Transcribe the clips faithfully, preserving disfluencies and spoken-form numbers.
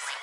Pick it up!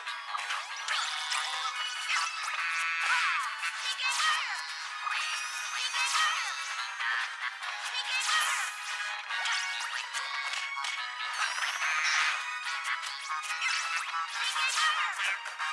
Take it over!